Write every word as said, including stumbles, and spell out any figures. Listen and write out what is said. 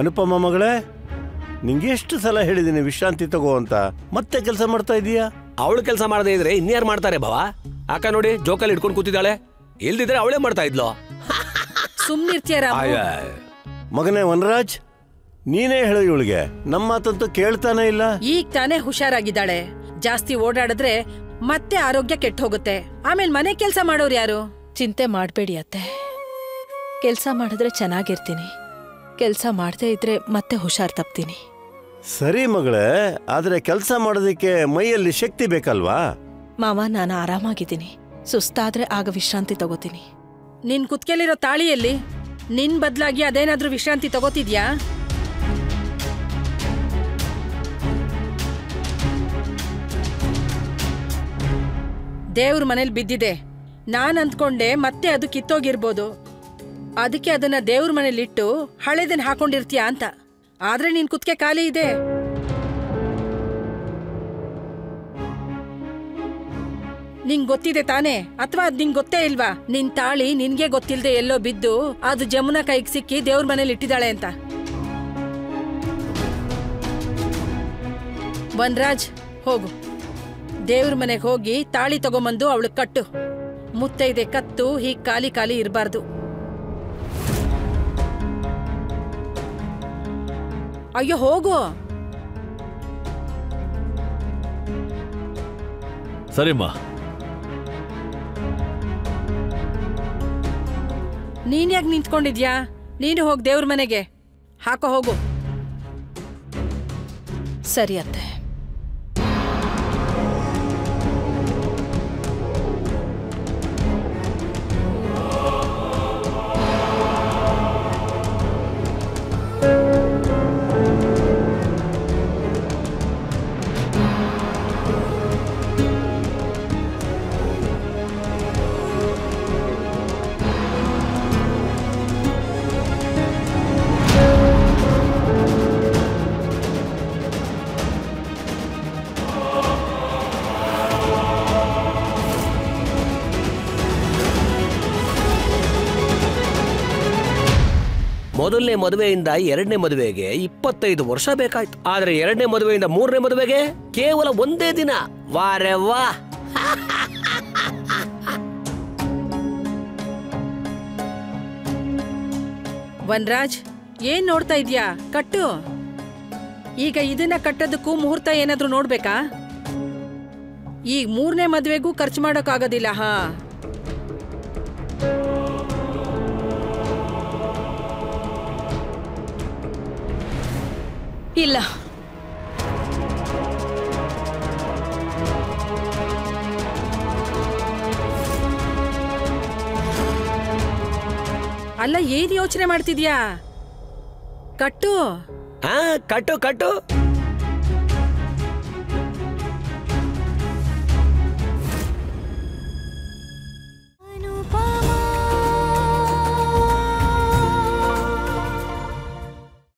ಅನುಪಮ ಮಗಳೇ, ನಿಂಗೆ ಎಷ್ಟು ಸಲ ಹೇಳಿದೀನಿ ವಿಶ್ರಾಂತಿ ತಗೋ ಅಂತ, ಮತ್ತೆ ಕೆಲಸ ಮಾಡ್ತಾ ಇದೀಯಾ? ಅವಳು ಕೆಲಸ ಮಾಡದೇ ಇದ್ರೆ ಇನ್ಯಾರು ಮಾಡ್ತಾರೆ ಭವ? ಅಕ್ಕ ನೋಡಿ ಜೋಕಲ್ಲಿ ಹಿಡ್ಕೊಂಡು ಕೂತಿದ್ದಾಳೆ, ಇಲ್ದಿದ್ರೆ ಅವಳೇ ಮಾಡ್ತಾ ಇದ್ಲು. ಸುಮ್ಮನಿರ್ತೀಯಾ ಮಗನೇ? ವನರಾಜ್, ನೀನೇ ಹೇಳು ಇವಳಿಗೆ, ನಮ್ಮ ಮಾತಂತೂ ಕೇಳ್ತಾನೆ ಇಲ್ಲ. ಈಗ ತಾನೇ ಹುಷಾರಾಗಿದ್ದಾಳೆ, ಜಾಸ್ತಿ ಓಡಾಡಿದ್ರೆ ಮತ್ತೆ ಆರೋಗ್ಯ ಕೆಟ್ಟ ಹೋಗುತ್ತೆ. ಆಮೇಲೆ ಮನೆ ಕೆಲಸ ಮಾಡೋರು ಯಾರು? ಚಿಂತೆ ಮಾಡಬೇಡಿ ಅತ್ತೆ, ಕೆಲಸ ಮಾಡಿದ್ರೆ ಚೆನ್ನಾಗಿರ್ತೀನಿ, ಕೆಲಸ ಮಾಡದೇ ಇದ್ರೆ ಮತ್ತೆ ಹುಷಾರ್ ತಪ್ತೀನಿ. ಸರಿ ಮಗಳೇ, ಆದ್ರೆ ಕೆಲಸ ಮಾಡೋದಕ್ಕೆ ಮೈಯಲ್ಲಿ ಶಕ್ತಿ ಬೇಕಲ್ವಾ? ಮಾವ, ನಾನು ಆರಾಮಾಗಿದ್ದೀನಿ, ಸುಸ್ತಾದ್ರೆ ಆಗ ವಿಶ್ರಾಂತಿ ತಗೋತೀನಿ. ನಿನ್ ಕುತ್ಕೆಲಿರೋ ತಾಳಿಯಲ್ಲಿ ನಿನ್ ಬದಲಾಗಿ ಅದೇನಾದ್ರೂ ವಿಶ್ರಾಂತಿ ತಗೋತಿದ್ಯಾ? ದೇವ್ರ ಮನೇಲಿ ಬಿದ್ದಿದೆ, ನಾನು ಅಂದ್ಕೊಂಡೆ ಮತ್ತೆ ಅದು ಕಿತ್ತೋಗಿರ್ಬೋದು, ಅದಕ್ಕೆ ಅದನ್ನ ದೇವ್ರ ಮನೇಲಿಟ್ಟು ಹಳೇದನ್ನ ಹಾಕೊಂಡಿರ್ತೀಯ ಅಂತ. ಆದ್ರೆ ನೀನ್ ಕುತ್ಕೆ ಖಾಲಿ ಇದೆ. ನಿಂಗ್ ಗೊತ್ತಿದೆ ತಾನೇ, ಅಥವಾ ಅದ್ ನಿಂಗ್ ಗೊತ್ತೇ ಇಲ್ವಾ? ನಿನ್ ತಾಳಿ ನಿನ್ಗೆ ಗೊತ್ತಿಲ್ದೆ ಎಲ್ಲೋ ಬಿದ್ದು ಅದು ಜಮುನಾ ಕೈಗೆ ಸಿಕ್ಕಿ ದೇವ್ರ ಮನೇಲಿ ಇಟ್ಟಿದ್ದಾಳೆ ಅಂತ. ವನರಾಜ್, ಹೋಗು ದೇವ್ರ ಮನೆಗೆ ಹೋಗಿ ತಾಳಿ ತಗೊಂಬಂದು ಅವಳು ಕಟ್ಟು. ಮುತ್ತೈದೆ ಕತ್ತು ಹೀಗ್ ಖಾಲಿ ಖಾಲಿ ಇರಬಾರ್ದು. ಅಯ್ಯೋ ಹೋಗು. ಸರಿಮ್ಮ. ನೀನ್ ಯಾಕೆ ನಿಂತ್ಕೊಂಡಿದ್ಯಾ? ನೀನು ಹೋಗಿ ದೇವ್ರ ಮನೆಗೆ ಹಾಕೋ ಹೋಗು. ಸರಿ ಅತ್ತೆ. ಮೊದಲನೇ ಮದುವೆಯಿಂದ ಎರಡನೇ ಮದುವೆಗೆ ಇಪ್ಪತ್ತೈದು ವರ್ಷ ಬೇಕಾಯ್ತು, ಆದ್ರೆ ಎರಡನೇ ಮದುವೆಯಿಂದ ಮೂರನೇ ಮದುವೆಗೆ ಕೇವಲ ಒಂದೇ ದಿನ. ವಾರೆ ವಾ! ವನರಾಜ್, ಏನ್ ನೋಡ್ತಾ ಇದ್ಯಾ? ಕಟ್ಟು. ಈಗ ಇದನ್ನ ಕಟ್ಟೋದಕ್ಕೂ ಮುಹೂರ್ತ ಏನಾದ್ರೂ ನೋಡ್ಬೇಕಾ? ಈ ಮೂರನೇ ಮದುವೆಗೂ ಖರ್ಚು ಮಾಡೋಕ್ಕಾಗೋದಿಲ್ಲ. ಹಾ, ಇಲ್ಲ, ಅಲ್ಲ, ಏನ್ ಯೋಚನೆ ಮಾಡ್ತಿದ್ಯಾ? ಕಟ್ಟು. ಹಾ, ಕಟ್ಟು ಕಟ್ಟು.